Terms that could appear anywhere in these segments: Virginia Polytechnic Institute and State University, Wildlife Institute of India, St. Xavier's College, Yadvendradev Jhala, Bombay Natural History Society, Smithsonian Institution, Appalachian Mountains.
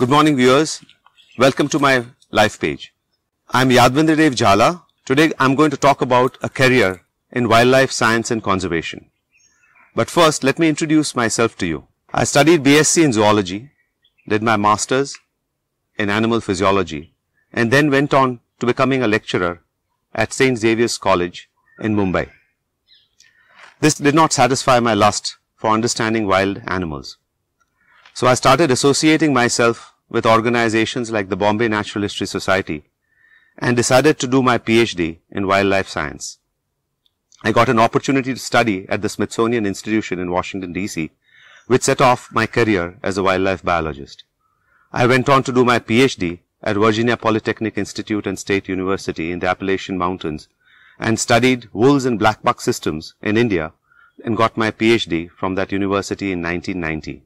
Good morning viewers, welcome to my life page. I am Yadvendradev Jhala. Today I am going to talk about a career in wildlife science and conservation. But first let me introduce myself to you. I studied BSc in zoology, did my masters in animal physiology and then went on to becoming a lecturer at St. Xavier's College in Mumbai. This did not satisfy my lust for understanding wild animals. So I started associating myself with organizations like the Bombay Natural History Society and decided to do my PhD in wildlife science. I got an opportunity to study at the Smithsonian Institution in Washington DC, which set off my career as a wildlife biologist. I went on to do my PhD at Virginia Polytechnic Institute and State University in the Appalachian Mountains and studied wolves and black buck systems in India and got my PhD from that university in 1990.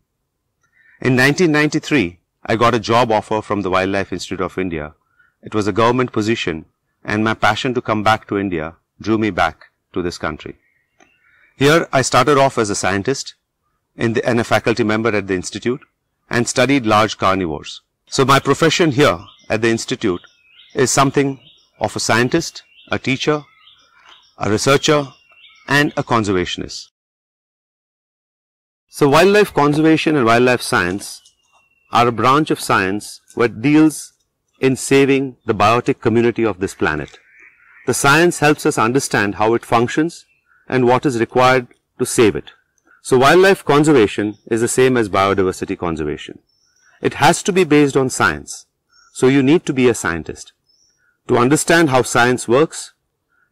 In 1993, I got a job offer from the Wildlife Institute of India. It was a government position and my passion to come back to India drew me back to this country. Here I started off as a scientist and a faculty member at the institute and studied large carnivores. So my profession here at the institute is something of a scientist, a teacher, a researcher and a conservationist. So wildlife conservation and wildlife science are a branch of science that deals in saving the biotic community of this planet. The science helps us understand how it functions and what is required to save it. So wildlife conservation is the same as biodiversity conservation. It has to be based on science. So you need to be a scientist. To understand how science works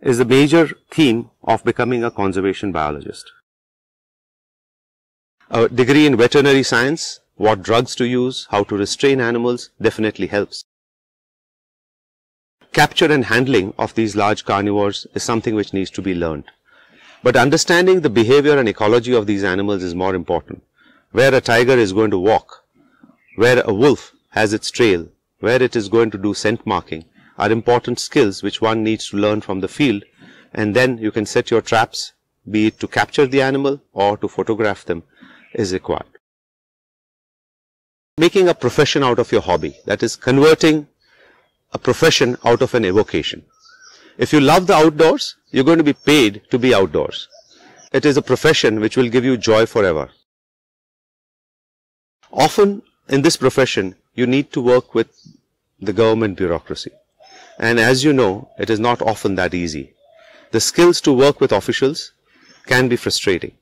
is the major theme of becoming a conservation biologist. A degree in veterinary science, what drugs to use, how to restrain animals definitely helps. Capture and handling of these large carnivores is something which needs to be learned. But understanding the behavior and ecology of these animals is more important. Where a tiger is going to walk, where a wolf has its trail, where it is going to do scent marking are important skills which one needs to learn from the field, and then you can set your traps, be it to capture the animal or to photograph them, is required. Making a profession out of your hobby, that is converting a profession out of an vocation. If you love the outdoors, you're going to be paid to be outdoors. It is a profession which will give you joy forever. Often in this profession, you need to work with the government bureaucracy. And as you know, it is not often that easy. The skills to work with officials can be frustrating.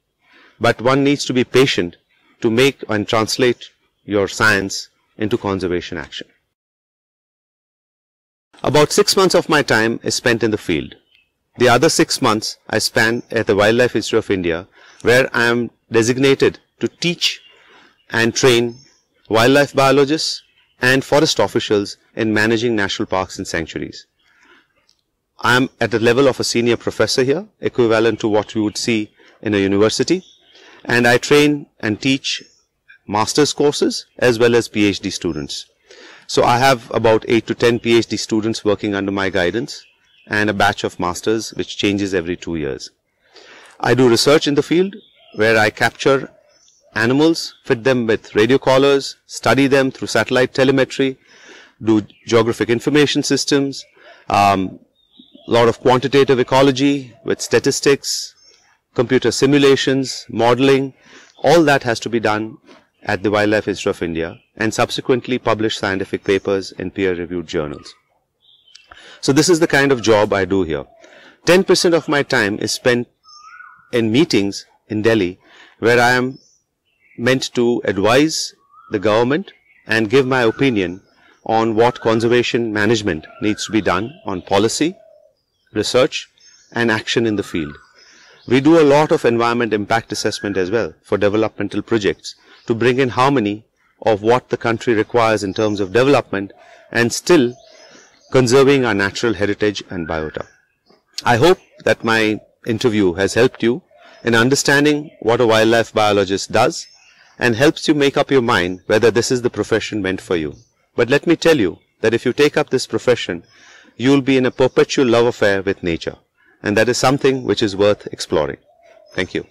But one needs to be patient to make and translate your science into conservation action. About 6 months of my time is spent in the field. The other 6 months I spend at the Wildlife Institute of India, where I am designated to teach and train wildlife biologists and forest officials in managing national parks and sanctuaries. I am at the level of a senior professor here, equivalent to what you would see in a university. And I train and teach master's courses as well as PhD students. So I have about 8 to 10 PhD students working under my guidance and a batch of masters which changes every 2 years. I do research in the field where I capture animals, fit them with radio collars, study them through satellite telemetry, do geographic information systems, lot of quantitative ecology with statistics, computer simulations, modeling, all that has to be done at the Wildlife Institute of India and subsequently publish scientific papers in peer-reviewed journals. So this is the kind of job I do here. 10% of my time is spent in meetings in Delhi where I am meant to advise the government and give my opinion on what conservation management needs to be done on policy, research and action in the field. We do a lot of environment impact assessment as well for developmental projects to bring in harmony of what the country requires in terms of development and still conserving our natural heritage and biota. I hope that my interview has helped you in understanding what a wildlife biologist does and helps you make up your mind whether this is the profession meant for you. But let me tell you that if you take up this profession, you will be in a perpetual love affair with nature. And that is something which is worth exploring. Thank you.